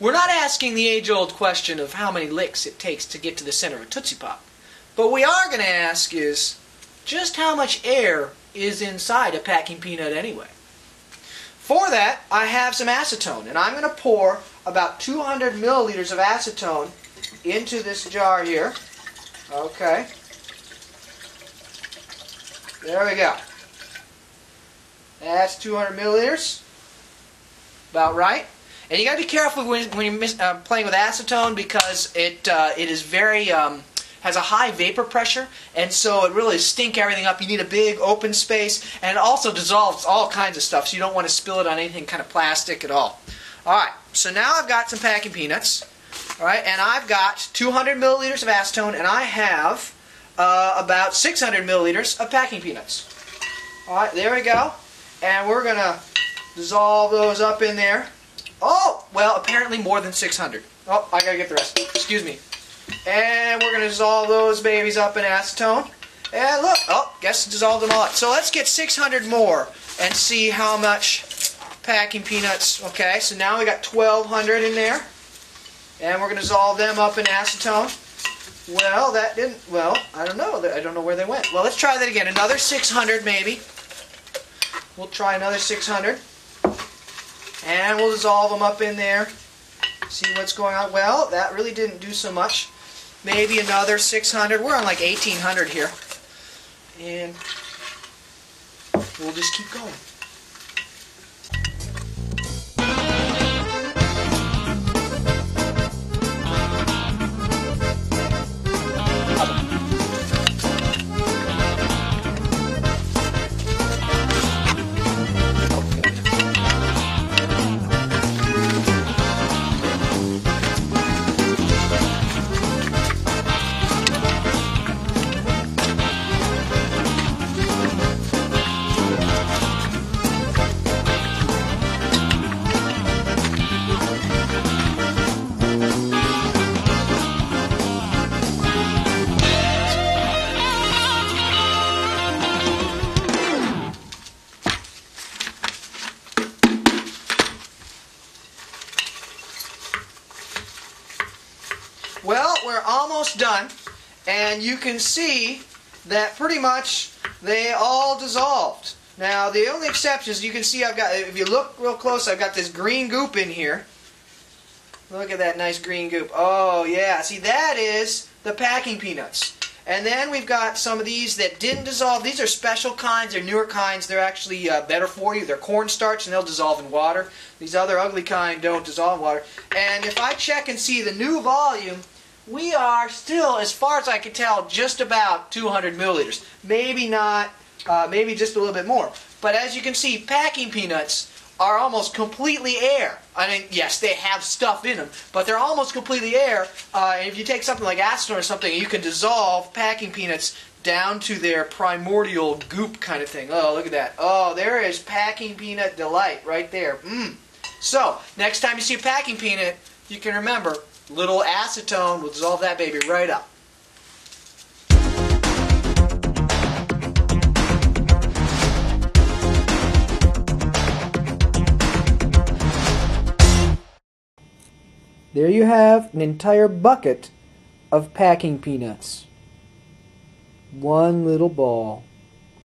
We're not asking the age-old question of how many licks it takes to get to the center of a Tootsie Pop. But we are going to ask is, just how much air is inside a packing peanut anyway? For that, I have some acetone, and I'm going to pour about 200 milliliters of acetone into this jar here. Okay. There we go. That's 200 milliliters. About right. And you got to be careful when you're playing with acetone, because it is very has a high vapor pressure, and so it really stinks everything up. You need a big open space, and it also dissolves all kinds of stuff, so you don't want to spill it on anything kind of plastic at all. Alright, so now I've got some packing peanuts, alright, and I've got 200 milliliters of acetone, and I have about 600 milliliters of packing peanuts. Alright, there we go, and we're going to dissolve those up in there. Oh, well, apparently more than 600. Oh, I gotta get the rest. Excuse me. And we're going to dissolve those babies up in acetone. And look, oh, guess it dissolved them all up. So let's get 600 more and see how much packing peanuts. Okay, so now we got 1,200 in there. And we're going to dissolve them up in acetone. Well, that didn't, well, I don't know. I don't know where they went. Well, let's try that again. Another 600 maybe. We'll try another 600. And we'll dissolve them up in there. See what's going on. Well, that really didn't do so much. Maybe another 600. We're on like 1,800 here. And we'll just keep going. Well, we're almost done, and you can see that pretty much they all dissolved. Now, the only exceptions, you can see I've got, if you look real close, I've got this green goop in here. Look at that nice green goop. Oh, yeah. See, that is the packing peanuts. And then we've got some of these that didn't dissolve. These are special kinds. They're newer kinds. They're actually better for you. They're cornstarch, and they'll dissolve in water. These other ugly kind don't dissolve in water. And if I check and see the new volume, we are still, as far as I can tell, just about 200 milliliters. Maybe not, maybe just a little bit more. But as you can see, packing peanuts are almost completely air. I mean, yes, they have stuff in them, but they're almost completely air. And if you take something like acetone or something, you can dissolve packing peanuts down to their primordial goop kind of thing. Oh, look at that. Oh, there is packing peanut delight right there. Mmm. So, next time you see a packing peanut, you can remember, little acetone will dissolve that baby right up. There you have an entire bucket of packing peanuts. One little ball.